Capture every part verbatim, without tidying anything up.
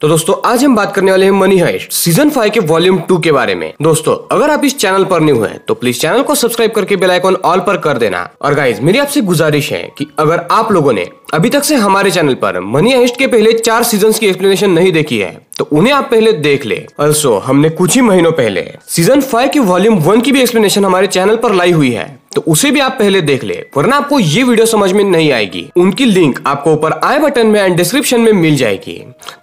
तो दोस्तों आज हम बात करने वाले हैं मनी हाइस्ट सीजन फाइव के वॉल्यूम टू के बारे में। दोस्तों अगर आप इस चैनल पर न्यू हैं तो प्लीज चैनल को सब्सक्राइब करके बेल आइकॉन ऑल पर कर देना। और गाइज मेरी आपसे गुजारिश है कि अगर आप लोगों ने अभी तक से हमारे चैनल पर मनी हाइस्ट के पहले चार सीजन्स की एक्सप्लेनेशन नहीं देखी है तो उन्हें आप पहले देख ले। ऑल्सो हमने कुछ ही महीनों पहले सीजन फाइव के वॉल्यूम वन की भी एक्सप्लेनेशन हमारे चैनल पर लाई हुई है तो उसे भी आप पहले देख ले वरना आपको ये वीडियो समझ में नहीं आएगी। उनकी लिंक आपको ऊपर आई बटन में एंड डिस्क्रिप्शन में मिल जाएगी।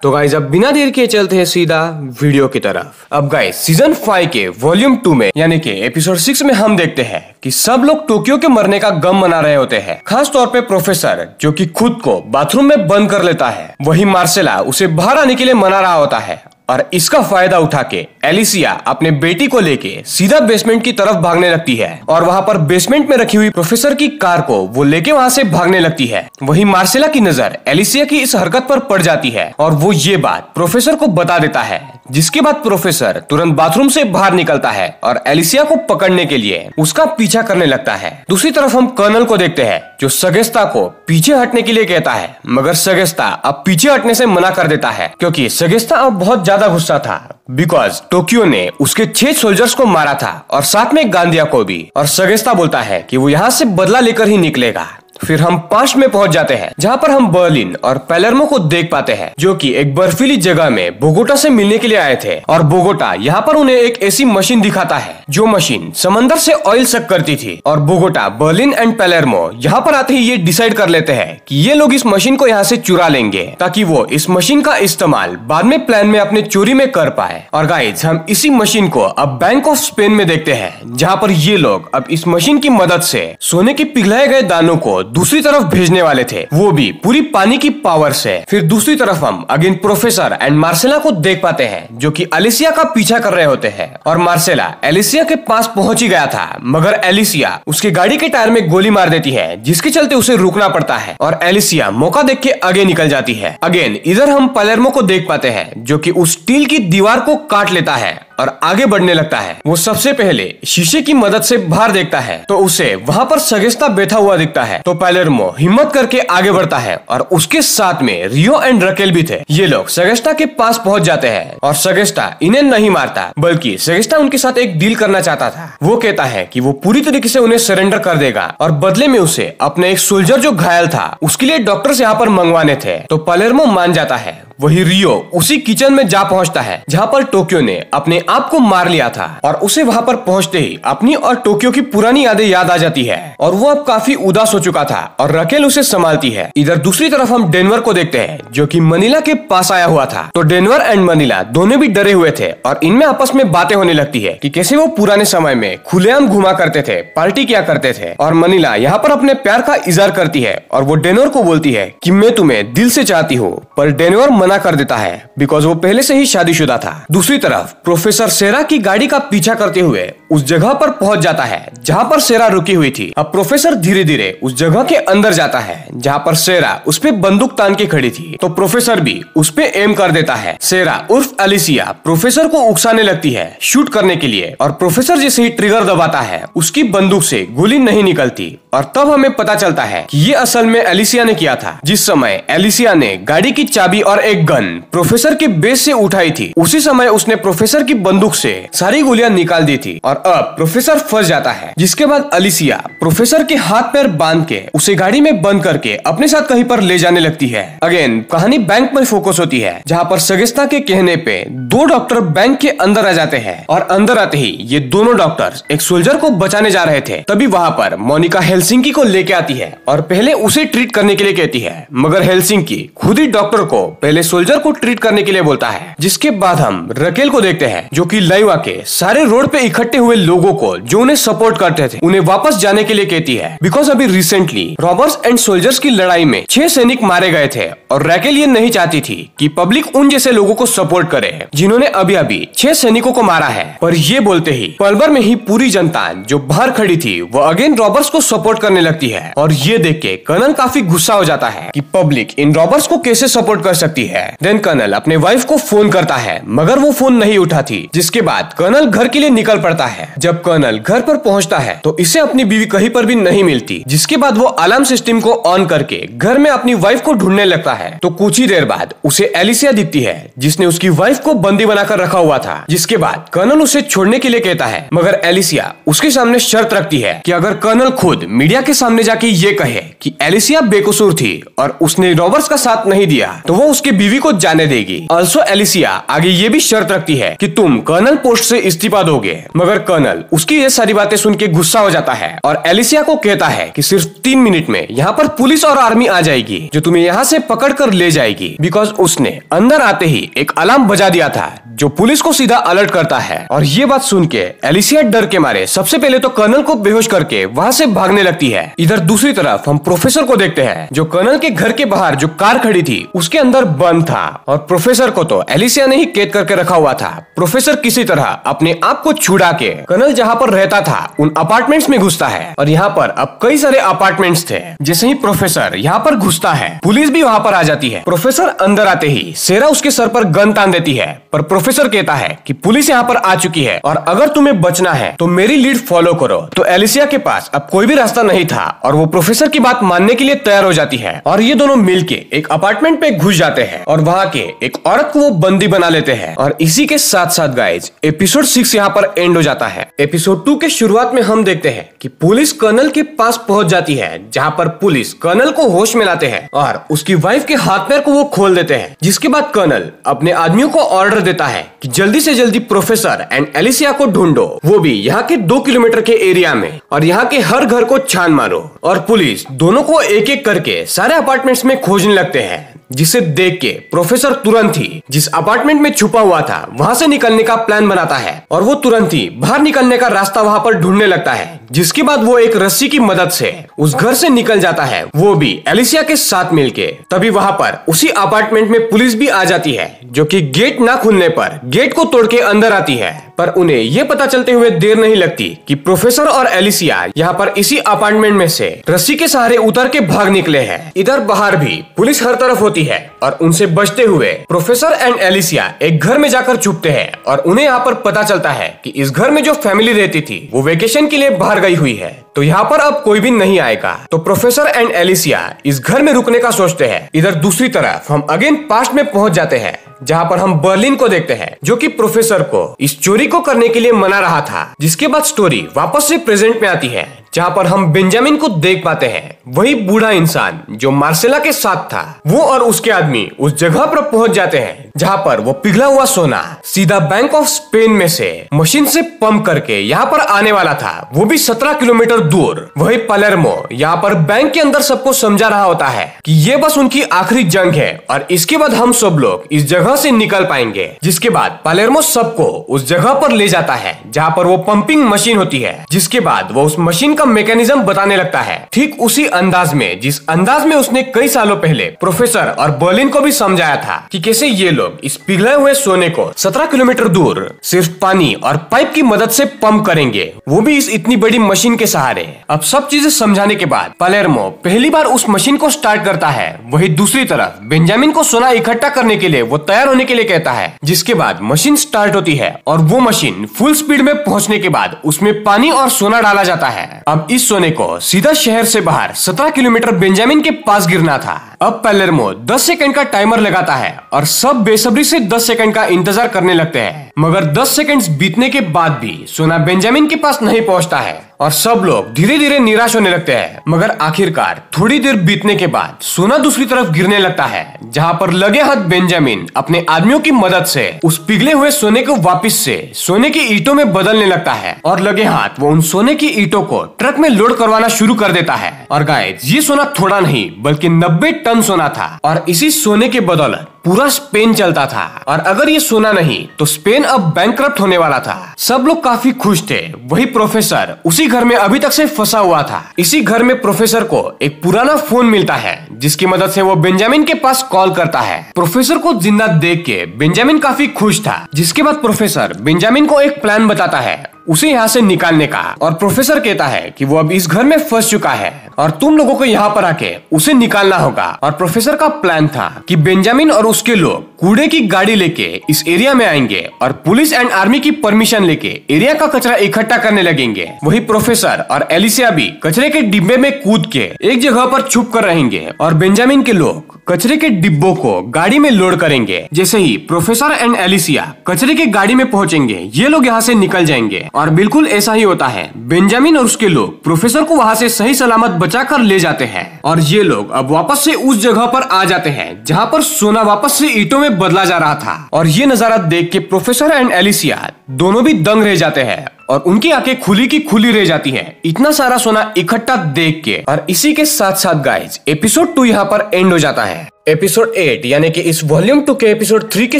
तो गाइज अब बिना देर के चलते हैं सीधा वीडियो की तरफ। अब गाइज सीजन फाइव के वॉल्यूम टू में यानी कि एपिसोड सिक्स में हम देखते हैं कि सब लोग टोक्यो के मरने का गम मना रहे होते हैं, खास तौर पे प्रोफेसर जो कि खुद को बाथरूम में बंद कर लेता है। वहीं मार्सेला उसे बाहर आने के लिए मना रहा होता है और इसका फायदा उठा के एलिसिया अपने बेटी को लेके सीधा बेसमेंट की तरफ भागने लगती है और वहाँ पर बेसमेंट में रखी हुई प्रोफेसर की कार को वो लेके वहाँ से भागने लगती है। वहीं मार्सेला की नजर एलिसिया की इस हरकत पर पड़ जाती है और वो ये बात प्रोफेसर को बता देता है, जिसके बाद प्रोफेसर तुरंत बाथरूम से बाहर निकलता है और एलिसिया को पकड़ने के लिए उसका पीछा करने लगता है। दूसरी तरफ हम कर्नल को देखते हैं जो सगेस्ता को पीछे हटने के लिए कहता है, मगर सगेस्ता अब पीछे हटने से मना कर देता है क्योंकि सगेस्ता अब बहुत ज्यादा गुस्सा था बिकॉज टोक्यो ने उसके छह सोल्जर्स को मारा था और साथ में गांधिया को भी। और सगेस्ता बोलता है कि वो यहाँ से बदला लेकर ही निकलेगा। फिर हम पास्ट में पहुंच जाते हैं जहाँ पर हम बर्लिन और पैलर्मो को देख पाते हैं जो कि एक बर्फीली जगह में बोगोटा से मिलने के लिए आए थे। और बोगोटा यहाँ पर उन्हें एक ऐसी मशीन दिखाता है जो मशीन समंदर से ऑयल सक करती थी। और बोगोटा बर्लिन एंड पैलर्मो यहाँ पर आते ही ये डिसाइड कर लेते हैं कि ये लोग इस मशीन को यहाँ से चुरा लेंगे ताकि वो इस मशीन का इस्तेमाल बाद में प्लान में अपने चोरी में कर पाए। और गाइज हम इसी मशीन को अब बैंक ऑफ स्पेन में देखते हैं जहाँ पर ये लोग अब इस मशीन की मदद से सोने के पिघलाए गए दानों को दूसरी तरफ भेजने वाले थे, वो भी पूरी पानी की पावर से। फिर दूसरी तरफ हम अगेन प्रोफेसर एंड मार्सेला को देख पाते हैं जो कि एलिसिया का पीछा कर रहे होते हैं। और मार्सेला एलिसिया के पास पहुंच ही गया था मगर एलिसिया उसके गाड़ी के टायर में गोली मार देती है जिसके चलते उसे रुकना पड़ता है और एलिसिया मौका देख के आगे निकल जाती है। अगेन इधर हम पैलर्मो को देख पाते हैं जो कि उस स्टील की दीवार को काट लेता है और आगे बढ़ने लगता है। वो सबसे पहले शीशे की मदद से बाहर देखता है तो उसे वहाँ पर सगेस्ता बैठा हुआ दिखता है तो पैलर्मो हिम्मत करके आगे बढ़ता है और उसके साथ में रियो एंड रकेल भी थे। ये लोग सगेस्ता के पास पहुँच जाते हैं और सगेस्ता इन्हें नहीं मारता बल्कि सगेस्ता उनके साथ एक डील करना चाहता था। वो कहता है कि वो पूरी तरीके से उन्हें सरेंडर कर देगा और बदले में उसे अपने एक सोल्जर जो घायल था उसके लिए डॉक्टर्स यहाँ पर मंगवाने थे तो पैलर्मो मान जाता है। वही रियो उसी किचन में जा पहुंचता है जहां पर टोक्यो ने अपने आप को मार लिया था और उसे वहां पर पहुंचते ही अपनी और टोक्यो की पुरानी यादें याद आ जाती है और वो अब काफी उदास हो चुका था और रकेल उसे संभालती है। इधर दूसरी तरफ हम डेनवर को देखते हैं जो कि मनीला के पास आया हुआ था तो डेनवर एंड मनीला दोनों भी डरे हुए थे और इनमें आपस में बातें होने लगती है कि कैसे वो पुराने समय में खुलेआम घुमा करते थे, पार्टी किया करते थे। और मनीला यहाँ पर अपने प्यार का इजहार करती है और वो डेनवर को बोलती है कि मैं तुम्हें दिल से चाहती हूँ, पर डेनवर मना कर देता है बिकॉज वो पहले से ही शादीशुदा था। दूसरी तरफ प्रोफेसर सेरा की गाड़ी का पीछा करते हुए उस जगह पर पहुंच जाता है जहां पर सेरा रुकी हुई थी। अब प्रोफेसर धीरे धीरे उस जगह के अंदर जाता है जहां पर सेरा उस पे बंदूक तान के खड़ी थी तो प्रोफेसर भी उस पे एम कर देता है। सेरा उर्फ एलिसिया प्रोफेसर को उकसाने लगती है शूट करने के लिए और प्रोफेसर जैसे ही ट्रिगर दबाता है उसकी बंदूक से गोली नहीं निकलती और तब हमें पता चलता है कि ये असल में एलिसिया ने किया था। जिस समय एलिसिया ने गाड़ी की चाबी और एक गन प्रोफेसर के बेस से उठाई थी उसी समय उसने प्रोफेसर की बंदूक से सारी गोलियां निकाल दी थी और अब प्रोफेसर फंस जाता है। जिसके बाद एलिसिया प्रोफेसर के हाथ पैर बांध के उसे गाड़ी में बंद करके अपने साथ कहीं पर ले जाने लगती है। अगेन कहानी बैंक पर फोकस होती है जहां पर सगेस्ता के कहने पे दो डॉक्टर बैंक के अंदर आ जाते हैं और अंदर आते ही ये दोनों डॉक्टर एक सोल्जर को बचाने जा रहे थे तभी वहाँ पर मोनिका हेलसिंकी को लेके आती है और पहले उसे ट्रीट करने के लिए कहती है मगर हेलसिंकी खुद ही डॉक्टर को पहले सोल्जर को ट्रीट करने के लिए बोलता है। जिसके बाद हम रकेल को देखते हैं जो कि लाइव आके सारे रोड पे इकट्ठे हुए लोगों को जो उन्हें सपोर्ट करते थे उन्हें वापस जाने के लिए कहती है बिकॉज अभी रिसेंटली रॉबर्स एंड सोल्जर्स की लड़ाई में छह सैनिक मारे गए थे और रकेल ये नहीं चाहती थी कि पब्लिक उन जैसे लोगों को सपोर्ट करे जिन्होंने अभी अभी छह सैनिकों को मारा है। पर ये बोलते ही पलवर में ही पूरी जनता जो बाहर खड़ी थी वो अगेन रॉबर्स को सपोर्ट करने लगती है और ये देख के कर्नल काफी गुस्सा हो जाता है कि पब्लिक इन रॉबर्स को कैसे सपोर्ट कर सकती है। देन कर्नल अपने वाइफ को फोन करता है मगर वो फोन नहीं उठाती। जिसके बाद कर्नल घर के लिए निकल पड़ता है है। जब कर्नल घर पर पहुंचता है तो इसे अपनी बीवी कहीं पर भी नहीं मिलती, जिसके बाद वो अलार्म सिस्टम को ऑन करके घर में अपनी वाइफ को ढूंढने लगता है। तो कुछ ही देर बाद उसे एलिसिया दिखती है, जिसने उसकी वाइफ को बंदी बनाकर रखा हुआ था। जिसके बाद कर्नल उसे छोड़ने के लिए कहता है, मगर एलिसिया उसके सामने शर्त रखती है कि अगर कर्नल खुद मीडिया के सामने जाके ये कहे कि एलिसिया बेकसूर थी और उसने रॉबर्ट्स का साथ नहीं दिया तो वो उसके बीवी को जाने देगी। ऑल्सो एलिसिया आगे ये भी शर्त रखती है कि तुम कर्नल पोस्ट से इस्तीफा दोगे। मगर कर्नल उसकी ये सारी बातें सुन के गुस्सा हो जाता है और एलिसिया को कहता है कि सिर्फ तीन मिनट में यहाँ पर पुलिस और आर्मी आ जाएगी जो तुम्हें यहाँ से पकड़ कर ले जाएगी, बिकॉज उसने अंदर आते ही एक अलार्म बजा दिया था जो पुलिस को सीधा अलर्ट करता है। और ये बात सुन के एलिसिया डर के मारे सबसे पहले तो कर्नल को बेहोश करके वहाँ से भागने लगती है। इधर दूसरी तरफ हम प्रोफेसर को देखते हैं जो कर्नल के घर के बाहर जो कार खड़ी थी उसके अंदर बंद था और प्रोफेसर को तो एलिसिया ने ही कैद करके रखा हुआ था। प्रोफेसर किसी तरह अपने आप को छुड़ा के कर्नल जहाँ पर रहता था उन अपार्टमेंट्स में घुसता है और यहाँ पर अब कई सारे अपार्टमेंट्स थे। जैसे ही प्रोफेसर यहाँ पर घुसता है पुलिस भी वहाँ पर आ जाती है। प्रोफेसर अंदर आते ही सेरा उसके सर पर गन तान देती है पर प्रोफेसर कहता है कि पुलिस यहाँ पर आ चुकी है और अगर तुम्हें बचना है तो मेरी लीड फॉलो करो। तो एलिसिया के पास अब कोई भी रास्ता नहीं था और वो प्रोफेसर की बात मानने के लिए तैयार हो जाती है और ये दोनों मिलके एक अपार्टमेंट पे घुस जाते हैं और वहाँ के एक औरत को वो बंदी बना लेते हैं। और इसी के साथ साथ गाइस एपिसोड सिक्स यहाँ पर एंड हो जाता है। एपिसोड टू के शुरुआत में हम देखते हैं कि पुलिस कर्नल के पास पहुंच जाती है, जहाँ पर पुलिस कर्नल को होश में लाते हैं और उसकी वाइफ के हाथ पैर को वो खोल देते हैं। जिसके बाद कर्नल अपने आदमियों को ऑर्डर देता है कि जल्दी से जल्दी प्रोफेसर एंड एलिसिया को ढूंढो, वो भी यहाँ के दो किलोमीटर के एरिया में, और यहाँ के हर घर को छान मारो। और पुलिस दोनों को एक एक करके सारे अपार्टमेंट्स में खोजने लगते हैं, जिसे देख के प्रोफेसर तुरंत ही जिस अपार्टमेंट में छुपा हुआ था वहाँ से निकलने का प्लान बनाता है और वो तुरंत ही बाहर निकलने का रास्ता वहाँ पर ढूंढने लगता है। जिसके बाद वो एक रस्सी की मदद से उस घर से निकल जाता है, वो भी एलिसिया के साथ मिलके। तभी वहाँ पर उसी अपार्टमेंट में पुलिस भी आ जाती है जो कि गेट ना खुलने पर गेट को तोड़ के अंदर आती है। पर उन्हें ये पता चलते हुए देर नहीं लगती कि प्रोफेसर और एलिसिया यहाँ पर इसी अपार्टमेंट में से रस्सी के सहारे उतर के भाग निकले हैं। इधर बाहर भी पुलिस हर तरफ होती है और उनसे बचते हुए प्रोफेसर एंड एलिसिया एक घर में जाकर छुपते हैं और उन्हें यहाँ पर पता चलता है कि इस घर में जो फैमिली रहती थी वो वेकेशन के लिए बाहर गई हुई है, तो यहाँ पर अब कोई भी नहीं आएगा। तो प्रोफेसर एंड एलिसिया इस घर में रुकने का सोचते हैं। इधर दूसरी तरफ हम अगेन पास्ट में पहुंच जाते हैं, जहाँ पर हम बर्लिन को देखते हैं जो कि प्रोफेसर को इस चोरी को करने के लिए मना रहा था। जिसके बाद स्टोरी वापस से प्रेजेंट में आती है, जहाँ पर हम बेंजामिन को देख पाते हैं, वही बूढ़ा इंसान जो मार्सेला के साथ था। वो और उसके आदमी उस जगह पर पहुंच जाते हैं जहाँ पर वो पिघला हुआ सोना सीधा बैंक ऑफ स्पेन में से मशीन से पंप करके यहाँ पर आने वाला था, वो भी सत्रह किलोमीटर दूर। वही पालेर्मो यहाँ पर बैंक के अंदर सबको समझा रहा होता है कि ये बस उनकी आखिरी जंग है और इसके बाद हम सब लोग इस जगह से निकल पाएंगे। जिसके बाद पालेर्मो सबको उस जगह पर ले जाता है जहाँ पर वो पंपिंग मशीन होती है। जिसके बाद वो उस मशीन का मैकेनिज्म बताने लगता है, ठीक उसी अंदाज में जिस अंदाज में उसने कई सालों पहले प्रोफेसर और बर्लिन को भी समझाया था कि कैसे ये लोग इस पिघले हुए सोने को सत्रह किलोमीटर दूर सिर्फ पानी और पाइप की मदद से पंप करेंगे, वो भी इस इतनी बड़ी मशीन के सहारे। अब सब चीजें समझाने के बाद पालेर्मो पहली बार उस मशीन को स्टार्ट करता है। वही दूसरी तरफ बेंजामिन को सोना इकट्ठा करने के लिए वो तैयार होने के लिए कहता है। जिसके बाद मशीन स्टार्ट होती है और वो मशीन फुल स्पीड में पहुंचने के बाद उसमें पानी और सोना डाला जाता है। अब इस सोने को सीधा शहर से बाहर सत्रह किलोमीटर बेंजामिन के पास गिरना था। अब पालेर्मो दस सेकंड का टाइमर लगाता है और सब बेसब्री से दस सेकंड का इंतजार करने लगते हैं, मगर दस सेकंड्स बीतने के बाद भी सोना बेंजामिन के पास नहीं पहुंचता है और सब लोग धीरे धीरे निराश होने लगते हैं। मगर आखिरकार थोड़ी देर बीतने के बाद सोना दूसरी तरफ गिरने लगता है, जहाँ पर लगे हाथ बेंजामिन अपने आदमियों की मदद से उस पिघले हुए सोने को वापस से सोने की ईंटों में बदलने लगता है और लगे हाथ वो उन सोने की ईंटों को ट्रक में लोड करवाना शुरू कर देता है। और गाइस ये सोना थोड़ा नहीं बल्कि नब्बे टन सोना था और इसी सोने के बदौलत पूरा स्पेन चलता था और अगर ये सोना नहीं तो स्पेन अब बैंकक्रप्ट होने वाला था। सब लोग काफी खुश थे। वही प्रोफेसर उसी घर में अभी तक से फंसा हुआ था। इसी घर में प्रोफेसर को एक पुराना फोन मिलता है जिसकी मदद से वो बेंजामिन के पास कॉल करता है। प्रोफेसर को जिंदा देख के बेंजामिन काफी खुश था। जिसके बाद प्रोफेसर बेंजामिन को एक प्लान बताता है उसे यहाँ से निकालने का। और प्रोफेसर कहता है कि वो अब इस घर में फंस चुका है और तुम लोगों को यहाँ पर आके उसे निकालना होगा। और प्रोफेसर का प्लान था कि बेंजामिन और उसके लोग कूड़े की गाड़ी लेके इस एरिया में आएंगे और पुलिस एंड आर्मी की परमिशन लेके एरिया का कचरा इकट्ठा करने लगेंगे। वही प्रोफेसर और एलिसिया भी कचरे के डिब्बे में कूद के एक जगह पर छुप कर रहेंगे और बेंजामिन के लोग कचरे के डिब्बों को गाड़ी में लोड करेंगे। जैसे ही प्रोफेसर एंड एलिसिया कचरे के गाड़ी में पहुँचेंगे ये लोग यहाँ से निकल जाएंगे। और बिल्कुल ऐसा ही होता है, बेंजामिन और उसके लोग प्रोफेसर को वहाँ से सही सलामत बचा कर ले जाते हैं और ये लोग अब वापस से उस जगह पर आ जाते हैं जहाँ पर सोना वापस से ईंटों में बदला जा रहा था। और ये नजारा देख के प्रोफेसर एंड एलिसिया दोनों भी दंग रह जाते हैं और उनकी आंखें खुली की खुली रह जाती हैं इतना सारा सोना इकट्ठा देख के। और इसी के साथ साथ गाइस एपिसोड टू यहाँ पर एंड हो जाता है। एपिसोड एट यानी कि इस वॉल्यूम टू के एपिसोड थ्री की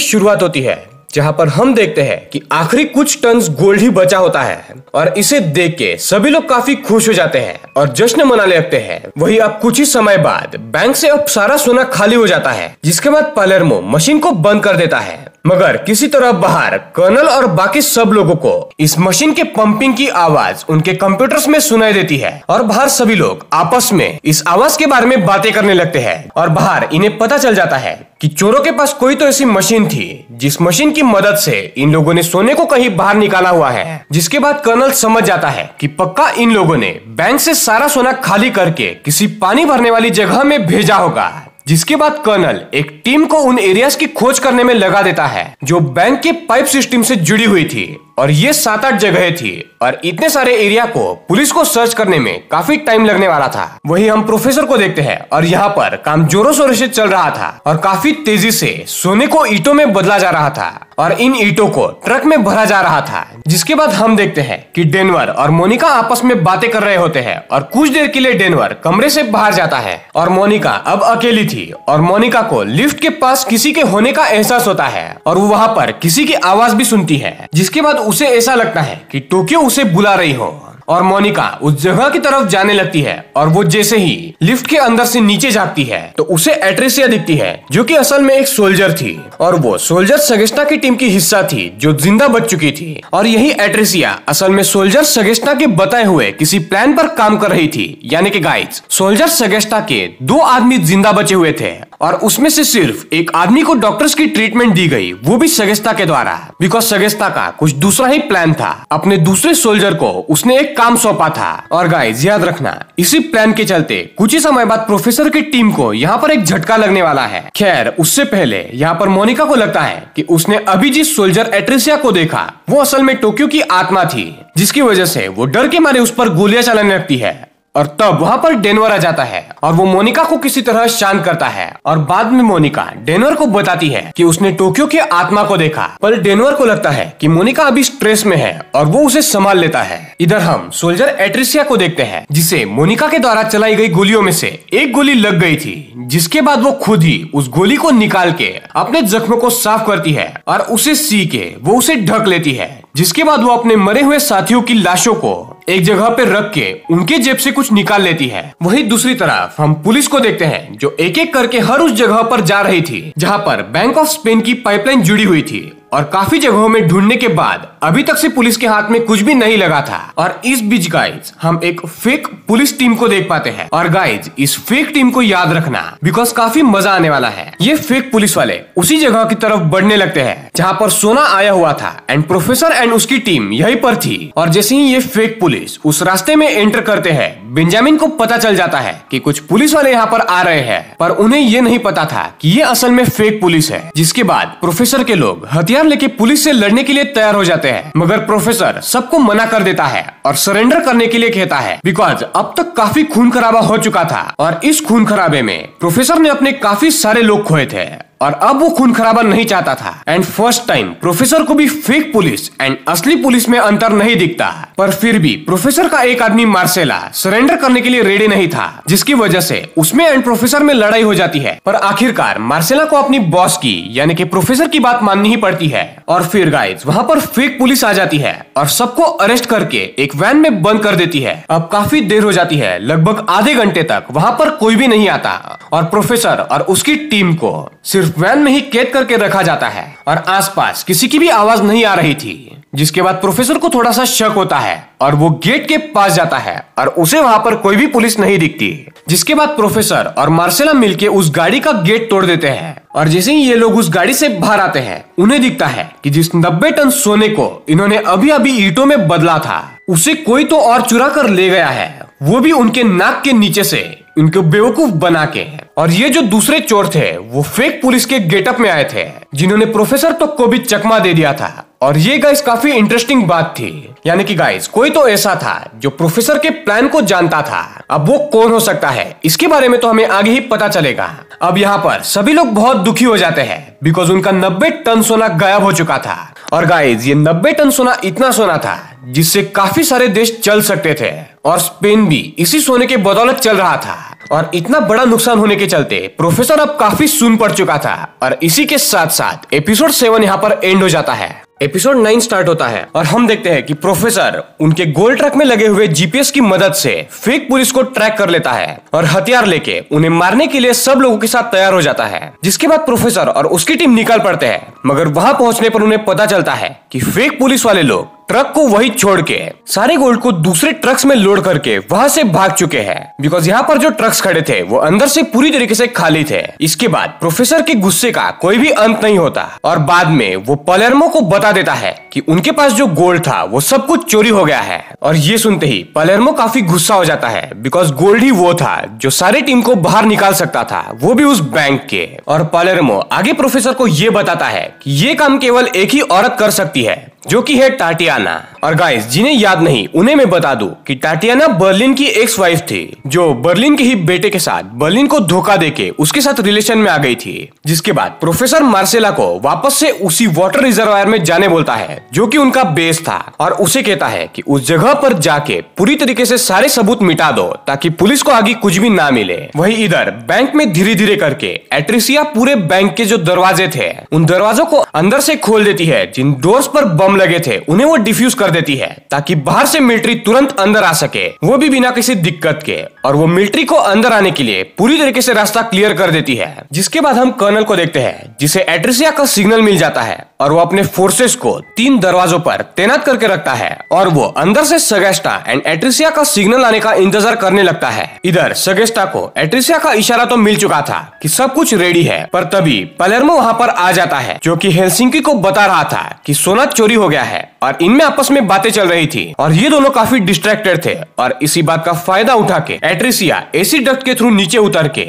शुरुआत होती है जहाँ पर हम देखते हैं कि आखिरी कुछ टन्स गोल्ड ही बचा होता है और इसे देख के सभी लोग काफी खुश हो जाते हैं और जश्न मनाने लगते हैं। वही अब कुछ ही समय बाद बैंक से अब सारा सोना खाली हो जाता है, जिसके बाद पालेर्मो मशीन को बंद कर देता है। मगर किसी तरह बाहर कर्नल और बाकी सब लोगों को इस मशीन के पंपिंग की आवाज उनके कंप्यूटर्स में सुनाई देती है और बाहर सभी लोग आपस में इस आवाज के बारे में बातें करने लगते हैं। और बाहर इन्हें पता चल जाता है कि चोरों के पास कोई तो ऐसी मशीन थी जिस मशीन की मदद से इन लोगों ने सोने को कहीं बाहर निकाला हुआ है। जिसके बाद कर्नल समझ जाता है कि पक्का इन लोगों ने बैंक से सारा सोना खाली करके किसी पानी भरने वाली जगह में भेजा होगा। जिसके बाद कर्नल एक टीम को उन एरियाज की खोज करने में लगा देता है जो बैंक के पाइप सिस्टम से जुड़ी हुई थी और ये सात आठ जगह थी और इतने सारे एरिया को पुलिस को सर्च करने में काफी टाइम लगने वाला था। वही हम प्रोफेसर को देखते हैं और यहाँ पर काम जोरों शोरों से चल रहा था और काफी तेजी से सोने को ईंटों में बदला जा रहा था और इन ईंटों को ट्रक में भरा जा रहा था। जिसके बाद हम देखते हैं कि डेनवर और मोनिका आपस में बातें कर रहे होते हैं और कुछ देर के लिए डेनवर कमरे से बाहर जाता है और मोनिका अब अकेली थी और मोनिका को लिफ्ट के पास किसी के होने का एहसास होता है और वो वहाँ पर किसी की आवाज भी सुनती है। जिसके बाद उसे ऐसा लगता है कि टोक्यो उसे बुला रही हो और मोनिका उस जगह की तरफ जाने लगती है और वो जैसे ही लिफ्ट के अंदर से नीचे झांकती है तो उसे एट्रेसिया दिखती है जो कि असल में एक सोल्जर थी और वो सोल्जर सगेस्टा की टीम की हिस्सा थी जो जिंदा बच चुकी थी। और यही एट्रेसिया असल में सोल्जर सगेस्टा के बताए हुए किसी प्लान पर काम कर रही थी। यानी कि गाइस सोल्जर सगेस्टा के दो आदमी जिंदा बचे हुए थे और उसमें से सिर्फ एक आदमी को डॉक्टर्स की ट्रीटमेंट दी गई, वो भी सगेस्टा के द्वारा, बिकॉज सगेस्टा का कुछ दूसरा ही प्लान था। अपने दूसरे सोल्जर को उसने एक काम सौंपा था। और गाइस याद रखना इसी प्लान के चलते कुछ ही समय बाद प्रोफेसर की टीम को यहाँ पर एक झटका लगने वाला है। खैर उससे पहले यहाँ पर मोनिका को लगता है कि उसने अभी जिस सोल्जर एट्रेसिया को देखा वो असल में टोक्यो की आत्मा थी, जिसकी वजह से वो डर के मारे उस पर गोलियां चलाने लगती है। और तब वहाँ पर डेनवर आ जाता है और वो मोनिका को किसी तरह शांत करता है और बाद में मोनिका डेनवर को बताती है कि उसने टोक्यो के आत्मा को देखा। पर डेनवर को लगता है कि मोनिका अभी स्ट्रेस में है और वो उसे संभाल लेता है। इधर हम सोल्जर एट्रेसिया को देखते हैं जिसे मोनिका के द्वारा चलाई गई गोलियों में से एक गोली लग गई थी, जिसके बाद वो खुद ही उस गोली को निकाल के अपने जख्म को साफ करती है और उसे सी के वो उसे ढक लेती है। जिसके बाद वो अपने मरे हुए साथियों की लाशों को एक जगह पे रख के उनके जेब से कुछ निकाल लेती है। वही दूसरी तरफ हम पुलिस को देखते हैं जो एक एक करके हर उस जगह पर जा रही थी जहाँ पर बैंक ऑफ स्पेन की पाइपलाइन जुड़ी हुई थी और काफी जगहों में ढूंढने के बाद अभी तक से पुलिस के हाथ में कुछ भी नहीं लगा था। और इस बीच गाइज हम एक फेक पुलिस टीम को देख पाते हैं। और गाइज इस फेक टीम को याद रखना बिकॉज काफी मजा आने वाला है। ये फेक पुलिस वाले उसी जगह की तरफ बढ़ने लगते हैं जहाँ पर सोना आया हुआ था एंड प्रोफेसर एंड उसकी टीम यही पर थी। और जैसे ही ये फेक पुलिस उस रास्ते में एंटर करते हैं बेंजामिन को पता चल जाता है कि कुछ पुलिस वाले यहाँ पर आ रहे हैं, पर उन्हें ये नहीं पता था कि ये असल में फेक पुलिस है। जिसके बाद प्रोफेसर के लोग हथियार लेके पुलिस से लड़ने के लिए तैयार हो जाते हैं, मगर प्रोफेसर सबको मना कर देता है और सरेंडर करने के लिए कहता है बिकॉज अब तक काफी खून खराबा हो चुका था और इस खून खराबे में प्रोफेसर ने अपने काफी सारे लोग खोए थे और अब वो खून खराबा नहीं चाहता था। एंड फर्स्ट टाइम प्रोफेसर को भी फेक पुलिस एंड असली पुलिस में अंतर नहीं दिखता, पर फिर भी प्रोफेसर का एक आदमी मार्सेला सरेंडर करने के लिए रेडी नहीं था, जिसकी वजह से उसमें एंड प्रोफेसर में लड़ाई हो जाती है। पर आखिरकार मार्सेला को अपनी बॉस की यानी कि प्रोफेसर की बात माननी ही पड़ती है। और फिर गाइज वहाँ पर फेक पुलिस आ जाती है और सबको अरेस्ट करके एक वैन में बंद कर देती है। अब काफी देर हो जाती है, लगभग आधे घंटे तक वहाँ पर कोई भी नहीं आता और प्रोफेसर और उसकी टीम को वैन में ही कैद करके रखा जाता है और आसपास किसी की भी आवाज नहीं आ रही थी। जिसके बाद प्रोफेसर को थोड़ा सा शक होता है और वो गेट के पास जाता है और उसे वहां पर कोई भी पुलिस नहीं दिखती। जिसके बाद प्रोफेसर और मार्सेला मिलके उस गाड़ी का गेट तोड़ देते हैं और जैसे ही ये लोग उस गाड़ी से बाहर आते हैं उन्हें दिखता है कि जिस नब्बे टन सोने को इन्होंने अभी अभी ईंटों में बदला था उसे कोई तो और चुरा कर ले गया है, वो भी उनके नाक के नीचे से इनको बेवकूफ बना के। और ये जो दूसरे चोर थे वो फेक पुलिस के गेटअप में आए थे जिन्होंने प्रोफेसर तो को भी चकमा दे दिया था। और ये गाइस काफी इंटरेस्टिंग बात थी, यानी कि गाइस कोई तो ऐसा था जो प्रोफेसर के प्लान को जानता था। अब वो कौन हो सकता है इसके बारे में तो हमें आगे ही पता चलेगा। अब यहाँ पर सभी लोग बहुत दुखी हो जाते हैं बिकॉज उनका नब्बे टन सोना गायब हो चुका था। और गाइस ये नब्बे टन सोना इतना सोना था जिससे काफी सारे देश चल सकते थे और स्पेन भी इसी सोने के बदौलत चल रहा था। और इतना बड़ा नुकसान होने के चलते प्रोफेसर अब काफी सुन पड़ चुका था। और इसी के साथ साथ एपिसोड सेवन यहाँ पर एंड हो जाता है। एपिसोड नाइन स्टार्ट होता है और हम देखते हैं कि प्रोफेसर उनके गोल ट्रक में लगे हुए जीपीएस की मदद से फेक पुलिस को ट्रैक कर लेता है और हथियार लेके उन्हें मारने के लिए सब लोगों के साथ तैयार हो जाता है। जिसके बाद प्रोफेसर और उसकी टीम निकल पड़ते हैं, मगर वहां पहुंचने पर उन्हें पता चलता है कि फेक पुलिस वाले लोग ट्रक को वही छोड़ के सारे गोल्ड को दूसरे ट्रक्स में लोड करके वहाँ से भाग चुके हैं बिकॉज यहाँ पर जो ट्रक्स खड़े थे वो अंदर से पूरी तरीके से खाली थे। इसके बाद प्रोफेसर के गुस्से का कोई भी अंत नहीं होता और बाद में वो पालेर्मो को बता देता है कि उनके पास जो गोल्ड था वो सब कुछ चोरी हो गया है। और ये सुनते ही पालेर्मो काफी गुस्सा हो जाता है बिकॉज गोल्ड ही वो था जो सारी टीम को बाहर निकाल सकता था, वो भी उस बैंक के। और पालेर्मो आगे प्रोफेसर को ये बताता है कि ये काम केवल एक ही औरत कर सकती है जो कि है टाटियाना। और गाइस जिन्हें याद नहीं उन्हें मैं बता दूं कि टाटियाना बर्लिन की एक्स वाइफ थी जो बर्लिन के ही बेटे के साथ बर्लिन को धोखा देके उसके साथ रिलेशन में आ गई थी। जिसके बाद प्रोफेसर मार्सेला को वापस से उसी वाटर रिजर्वायर में जाने बोलता है जो कि उनका बेस था और उसे कहता है कि उस जगह पर जाके पूरी तरीके से सारे सबूत मिटा दो ताकि पुलिस को आगे कुछ भी ना मिले। वही इधर बैंक में धीरे धीरे करके एट्रिसिया पूरे बैंक के जो दरवाजे थे उन दरवाजों को अंदर से खोल देती है, जिन डोर्स पर बम लगे थे उन्हें वो डिफ्यूज कर देती है ताकि बाहर से मिलिट्री तुरंत अंदर आ सके, वो भी बिना किसी दिक्कत के। और वो मिलिट्री को अंदर आने के लिए पूरी तरीके से रास्ता क्लियर कर देती है। जिसके बाद हम कर्नल को देखते हैं जिसे एट्रिसिया का सिग्नल मिल जाता है और वो अपने फोर्सेस को तीन दरवाजों पर तैनात करके रखता है और वो अंदर से सगेस्टा एंड एट्रिसिया का सिग्नल आने का इंतजार करने लगता है। इधर सगेस्टा को एट्रिसिया का इशारा तो मिल चुका था कि सब कुछ रेडी है, पर तभी पालेर्मो वहाँ पर आ जाता है जो कि हेलसिंकी को बता रहा था कि सोना चोरी हो गया है और इनमें आपस में बातें चल रही थी और ये दोनों काफी डिस्ट्रैक्टेड थे। और इसी बात का फायदा उठा के एट्रिसिया एसी डक्ट के थ्रू नीचे उतर के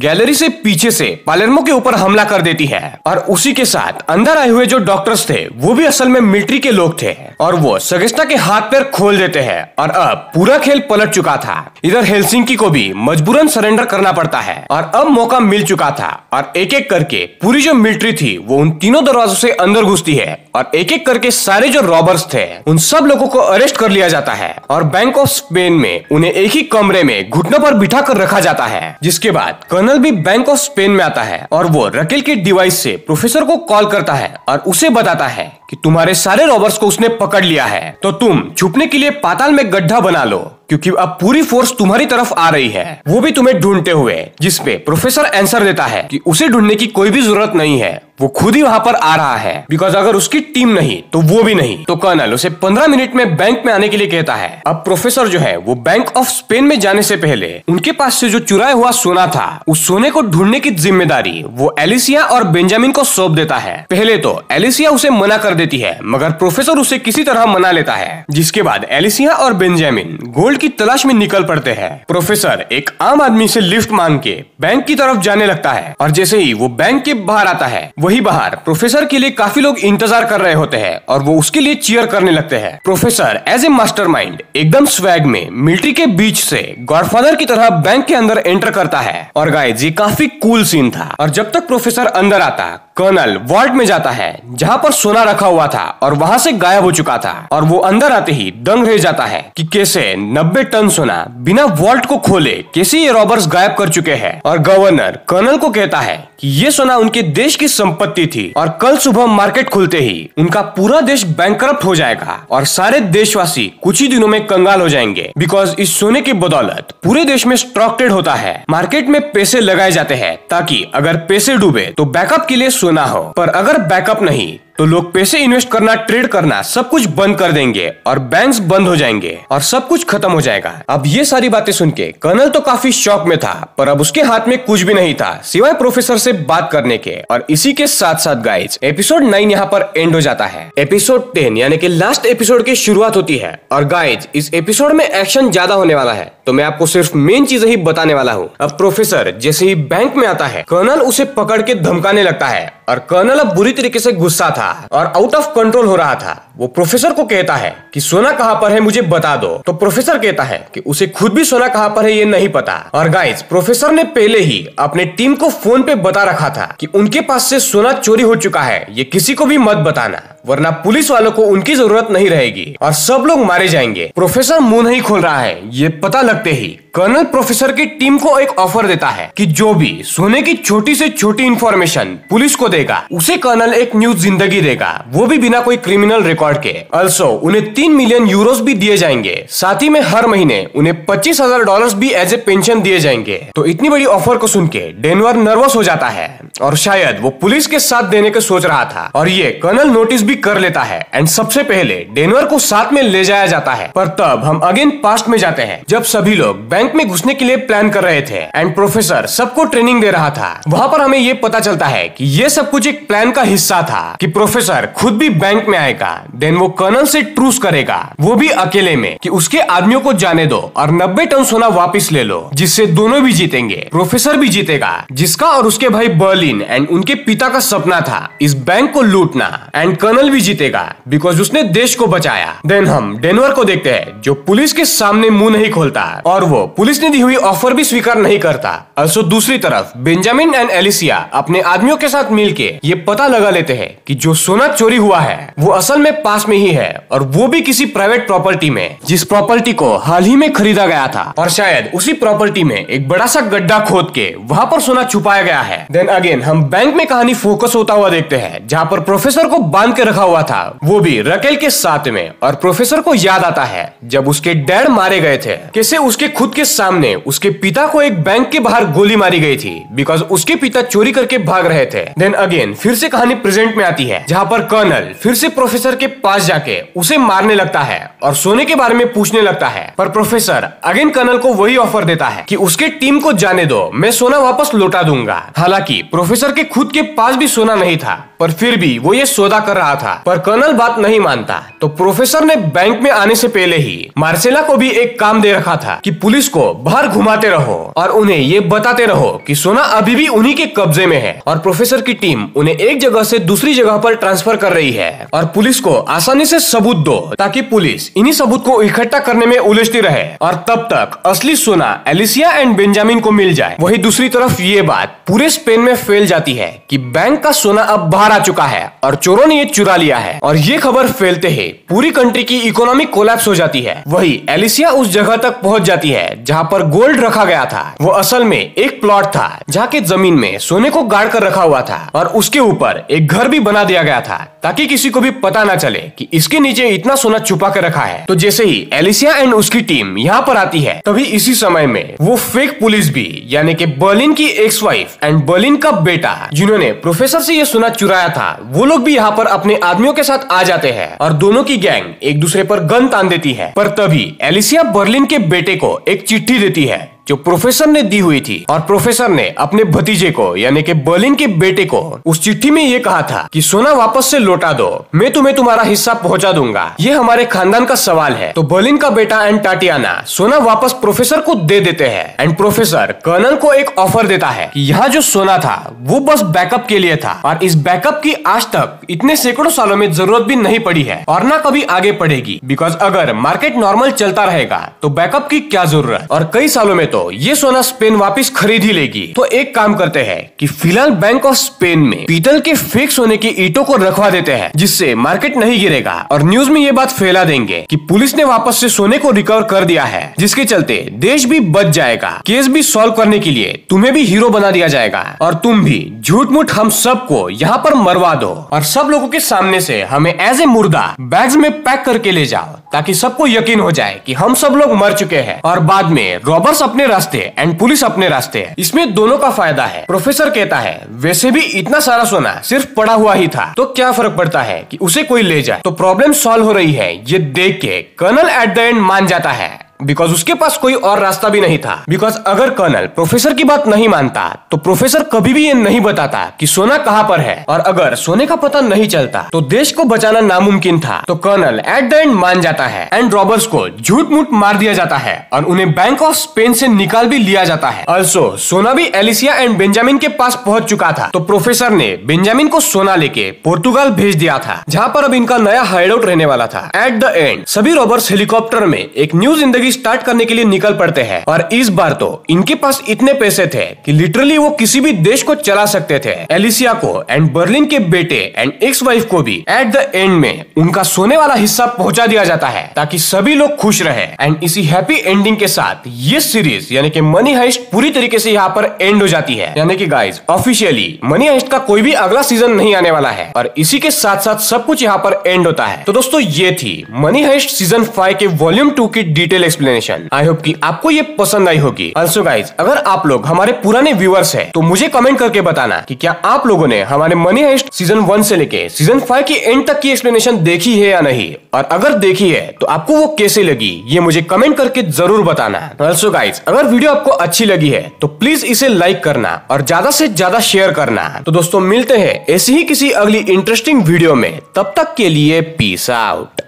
गैलरी से पीछे से पालेर्मो के ऊपर हमला कर देती है। और उसी के साथ अंदर आए हुए जो डॉक्टर्स थे वो भी असल में मिलिट्री के लोग थे और वो सगेस्टा के हाथ पैर खोल देते हैं और अब पूरा खेल पलट चुका था। इधर हेलसिंकी को भी मजबूरन सरेंडर करना पड़ता है और अब मौका मिल चुका था और एक एक करके पूरी जो मिलिट्री थी वो उन तीनों दरवाजों से अंदर घुसती है और एक एक करके सारे जो रॉबर्स थे उन सब लोगों को अरेस्ट कर लिया जाता है और बैंक ऑफ स्पेन में उन्हें एक ही कमरे में घुटनों पर बिठा कर रखा जाता है। जिसके बाद कर्नल भी बैंक ऑफ स्पेन में आता है और वो रकेल के डिवाइस से प्रोफेसर को कॉल करता है और उसे बताता है कि तुम्हारे सारे रॉबर्स को उसने पकड़ लिया है, तो तुम छुपने के लिए पाताल में गड्ढा बना लो क्योंकि अब पूरी फोर्स तुम्हारी तरफ आ रही है, वो भी तुम्हें ढूंढते हुए। जिसपे प्रोफेसर आंसर देता है कि उसे ढूंढने की कोई भी जरूरत नहीं है, वो खुद ही वहाँ पर आ रहा है बिकॉज अगर उसकी टीम नहीं तो वो भी नहीं। तो कर्नल उसे पंद्रह मिनट में बैंक में आने के लिए कहता है। अब प्रोफेसर जो है वो बैंक ऑफ स्पेन में जाने से पहले उनके पास से जो चुराया हुआ सोना था उस सोने को ढूंढने की जिम्मेदारी वो एलिसिया और बेंजामिन को सौंप देता है। पहले तो एलिसिया उसे मना कर देती है मगर प्रोफेसर उसे किसी तरह मना लेता है। जिसके बाद एलिसिया और बेंजामिन गोल्ड की तलाश में निकल पड़ते हैं। प्रोफेसर एक आम आदमी से लिफ्ट मांग के बैंक की तरफ जाने लगता है और जैसे ही वो बैंक के बाहर आता है वही बाहर प्रोफेसर के लिए काफी लोग इंतजार कर रहे होते हैं और वो उसके लिए चीयर करने लगते हैं। प्रोफेसर एज ए मास्टरमाइंड एकदम स्वैग में मिलिट्री के बीच से गॉडफादर की तरह बैंक के अंदर एंटर करता है। और गाइस ये काफी कूल सीन था। और जब तक प्रोफेसर अंदर आता कर्नल वार्ड में जाता है जहाँ पर सोना रखा हुआ था और वहाँ से गायब हो चुका था और वो अंदर आते ही दंग रह जाता है कि कैसे नब्बे टन सोना बिना वॉल्ट को खोले कैसे ये रॉबर्स गायब कर चुके हैं। और गवर्नर कर्नल को कहता है कि ये सोना उनके देश की संपत्ति थी और कल सुबह मार्केट खुलते ही उनका पूरा देश बैंकरप्ट हो जाएगा और सारे देशवासी कुछ ही दिनों में कंगाल हो जाएंगे बिकॉज इस सोने की बदौलत पूरे देश में स्टॉक ट्रेड होता है, मार्केट में पैसे लगाए जाते हैं ताकि अगर पैसे डूबे तो बैकअप के लिए सोना हो, पर अगर बैकअप नहीं तो लोग पैसे इन्वेस्ट करना, ट्रेड करना सब कुछ बंद कर देंगे और बैंक्स बंद हो जाएंगे और सब कुछ खत्म हो जाएगा। अब ये सारी बातें सुन के कर्नल तो काफी शॉक में था, पर अब उसके हाथ में कुछ भी नहीं था सिवाय प्रोफेसर से बात करने के। और इसी के साथ साथ गाइस एपिसोड नाइन यहाँ पर एंड हो जाता है। एपिसोड टेन यानी कि लास्ट एपिसोड की शुरुआत होती है और गाइस इस एपिसोड में एक्शन ज्यादा होने वाला है, तो मैं आपको सिर्फ मेन चीजें ही बताने वाला हूँ। अब प्रोफेसर जैसे ही बैंक में आता है कर्नल उसे पकड़ के धमकाने लगता है और कर्नल अब बुरी तरीके से गुस्सा था और आउट ऑफ कंट्रोल हो रहा था। वो प्रोफेसर को कहता है कि सोना कहाँ पर है मुझे बता दो, तो प्रोफेसर कहता है कि उसे खुद भी सोना कहाँ पर है ये नहीं पता। और गाइस प्रोफेसर ने पहले ही अपने टीम को फोन पे बता रखा था कि उनके पास से सोना चोरी हो चुका है, ये किसी को भी मत बताना वरना पुलिस वालों को उनकी जरूरत नहीं रहेगी और सब लोग मारे जाएंगे। प्रोफेसर मुंह नहीं खोल रहा है ये पता लगते ही कर्नल प्रोफेसर की टीम को एक ऑफर देता है कि जो भी सोने की छोटी से छोटी इंफॉर्मेशन पुलिस को देगा उसे कर्नल एक न्यू जिंदगी देगा, वो भी बिना कोई क्रिमिनल रिकॉर्ड के। अल्सो उन्हें तीन मिलियन यूरोस भी दिए जाएंगे, साथ ही में हर महीने उन्हें पच्चीस हजार डॉलर भी एज ए पेंशन दिए जाएंगे। तो इतनी बड़ी ऑफर को सुन के डेनवर नर्वस हो जाता है और शायद वो पुलिस के साथ देने का सोच रहा था और ये कर्नल नोटिस भी कर लेता है एंड सबसे पहले डेनवर को साथ में ले जाया जाता है। पर तब हम अगेन पास्ट में जाते हैं जब सभी लोग बैंक में घुसने के लिए प्लान कर रहे थे एंड प्रोफेसर सबको ट्रेनिंग दे रहा था। वहाँ पर हमें ये पता चलता है कि ये सब कुछ एक प्लान का हिस्सा था कि प्रोफेसर खुद भी बैंक में आएगा, देन वो कर्नल से ट्रूस करेगा, वो भी अकेले में, कि उसके आदमियों को जाने दो और नब्बे टन सोना वापस ले लो, जिससे दोनों भी जीतेंगे, प्रोफेसर भी जीतेगा जिसका और उसके भाई बर्लिन एंड उनके पिता का सपना था इस बैंक को लूटना, एंड कर्नल भी जीतेगा बिकॉज उसने देश को बचाया। देन हम डेनवर को देखते हैं जो पुलिस के सामने मुंह नहीं खोलता और वो पुलिस ने दी हुई ऑफर भी स्वीकार नहीं करता। ऑल्सो दूसरी तरफ बेंजामिन एंड एलिसिया अपने आदमियों के साथ मिलके ये पता लगा लेते हैं कि जो सोना चोरी हुआ है वो असल में पास में ही है और वो भी किसी प्राइवेट प्रॉपर्टी में, जिस प्रॉपर्टी को हाल ही में खरीदा गया था और शायद उसी प्रॉपर्टी में एक बड़ा सा गड्ढा खोद के वहाँ पर सोना छुपाया गया है। देन अगेन हम बैंक में कहानी फोकस होता हुआ देखते हैं जहाँ पर प्रोफेसर को बांध के रखा हुआ था, वो भी रकेल के साथ में, और प्रोफेसर को याद आता है जब उसके डैड मारे गए थे कैसे उसके खुद के सामने उसके पिता को एक बैंक के बाहर गोली मारी गई थी बिकॉज उसके पिता चोरी करके भाग रहे थे। देन अगेन फिर से कहानी प्रेजेंट में आती है जहाँ पर कर्नल फिर से प्रोफेसर के पास जाके उसे मारने लगता है और सोने के बारे में पूछने लगता है, पर प्रोफेसर अगेन कर्नल को वही ऑफर देता है कि उसके टीम को जाने दो, मैं सोना वापस लौटा दूंगा। हालांकि प्रोफेसर के खुद के पास भी सोना नहीं था पर फिर भी वो ये सौदा कर रहा था, पर कर्नल बात नहीं मानता। तो प्रोफेसर ने बैंक में आने से पहले ही मार्सेला को भी एक काम दे रखा था कि पुलिस को बाहर घुमाते रहो और उन्हें ये बताते रहो कि सोना अभी भी उन्हीं के कब्जे में है और प्रोफेसर की टीम उन्हें एक जगह से दूसरी जगह पर ट्रांसफर कर रही है और पुलिस को आसानी से सबूत दो ताकि पुलिस इन्हीं सबूत को इकट्ठा करने में उलझती रहे और तब तक असली सोना एलिसिया एंड बेंजामिन को मिल जाए। वही दूसरी तरफ ये बात पूरे स्पेन में फैल जाती है कि बैंक का सोना अब बाहर आ चुका है और चोरों ने ये चुरा लिया है और ये खबर फैलते ही पूरी कंट्री की इकोनॉमी कोलैप्स हो जाती है। वही एलिसिया उस जगह तक पहुंच जाती है जहां पर गोल्ड रखा गया था, वो असल में एक प्लॉट था जहां के जमीन में सोने को गाड़ कर रखा हुआ था और उसके ऊपर एक घर भी बना दिया गया था ताकि किसी को भी पता ना चले कि इसके नीचे इतना सोना छुपा कर रखा है। तो जैसे ही एलिसिया एंड उसकी टीम यहाँ पर आती है तभी इसी समय में वो फेक पुलिस भी यानी कि बर्लिन की एक्स वाइफ एंड बर्लिन का बेटा जिन्होंने प्रोफेसर से ये सोना चुराया था वो लोग भी यहाँ पर अपने आदमियों के साथ आ जाते हैं और दोनों की गैंग एक दूसरे पर गन तान देती है। पर तभी एलिसिया बर्लिन के बेटे को एक चिट्ठी देती है जो प्रोफेसर ने दी हुई थी और प्रोफेसर ने अपने भतीजे को यानी कि बर्लिन के बेटे को उस चिट्ठी में ये कहा था कि सोना वापस से लौटा दो, मैं तुम्हें तुम्हारा हिस्सा पहुंचा दूंगा, ये हमारे खानदान का सवाल है। तो बर्लिन का बेटा एंड टाटियाना सोना वापस प्रोफेसर को दे देते हैं एंड प्रोफेसर कर्नल को एक ऑफर देता है कि यहाँ जो सोना था वो बस बैकअप के लिए था और इस बैकअप की आज तक इतने सैकड़ों सालों में जरूरत भी नहीं पड़ी है और ना कभी आगे पड़ेगी बिकॉज अगर मार्केट नॉर्मल चलता रहेगा तो बैकअप की क्या जरूरत और कई सालों में तो तो ये सोना स्पेन वापस खरीद ही लेगी। तो एक काम करते हैं कि फिलहाल बैंक ऑफ स्पेन में पीतल के फेक सोने की ईंटों को रखवा देते हैं जिससे मार्केट नहीं गिरेगा और न्यूज में ये बात फैला देंगे कि पुलिस ने वापस से सोने को रिकवर कर दिया है, जिसके चलते देश भी बच जाएगा, केस भी सॉल्व करने के लिए तुम्हें भी हीरो बना दिया जाएगा और तुम भी झूठ मूठ हम सबको यहाँ पर मरवा दो और सब लोगों के सामने से हमें एज ए मुर्दा बैग्स में पैक करके ले जाओ ताकि सबको यकीन हो जाए कि हम सब लोग मर चुके हैं। और बाद में रॉबर्स अपने रास्ते एंड पुलिस अपने रास्ते है, इसमें दोनों का फायदा है। प्रोफेसर कहता है वैसे भी इतना सारा सोना सिर्फ पड़ा हुआ ही था, तो क्या फर्क पड़ता है कि उसे कोई ले जाए। तो प्रॉब्लम सॉल्व हो रही है ये देख के कर्नल एट द एंड मान जाता है, बिकॉज उसके पास कोई और रास्ता भी नहीं था। बिकॉज अगर कर्नल प्रोफेसर की बात नहीं मानता तो प्रोफेसर कभी भी ये नहीं बताता कि सोना कहाँ पर है, और अगर सोने का पता नहीं चलता तो देश को बचाना नामुमकिन था। तो कर्नल एट द एंड मान जाता है एंड रॉबर्स को झूठ मूठ मार दिया जाता है और उन्हें बैंक ऑफ स्पेन से निकाल भी लिया जाता है। ऑल्सो सोना भी एलिसिया एंड बेंजामिन के पास पहुंच चुका था, तो प्रोफेसर ने बेंजामिन को सोना लेके पोर्तुगाल भेज दिया था, जहाँ पर अब इनका नया हाइड आउट रहने वाला था। एट द एंड सभी रॉबर्स हेलीकॉप्टर में एक न्यू जिंदगी स्टार्ट करने के लिए निकल पड़ते हैं, और इस बार तो इनके पास इतने पैसे थे कि लिटरली वो किसी भी देश को चला सकते थे। एलिसिया को एंड बर्लिन के बेटे एंड एक्स वाइफ को भी एट द एंड में उनका सोने वाला हिस्सा पहुंचा दिया जाता है ताकि सभी लोग खुश रहे। एंड इसी हैप्पी एंडिंग के साथ ये सीरीज यानी कि मनी हाइस्ट पूरी तरीके से यहाँ पर एंड हो जाती है। यानी कि गाइस ऑफिशियली मनी हाइस्ट का कोई भी अगला सीजन नहीं आने वाला है, और इसी के साथ साथ सब कुछ यहाँ पर एंड होता है। तो दोस्तों ये थी मनी हाइस्ट सीजन फाइव के वॉल्यूम टू की डिटेल एक्सप्लेनेशन। आई होप कि आपको ये पसंद आई होगी। ऑल्सो गाइज अगर आप लोग हमारे पुराने व्यूअर्स हैं तो मुझे कमेंट करके बताना कि क्या आप लोगों ने हमारे मनी हाइस्ट सीजन वन से लेके सीजन फाइव की एंड तक की एक्सप्लेनेशन देखी है या नहीं, और अगर देखी है तो आपको वो कैसे लगी ये मुझे कमेंट करके जरूर बताना। ऑल्सो गाइज अगर वीडियो आपको अच्छी लगी है तो प्लीज इसे लाइक करना और ज्यादा से ज्यादा शेयर करना। तो दोस्तों मिलते हैं ऐसी ही किसी अगली इंटरेस्टिंग वीडियो में, तब तक के लिए पीस आउट।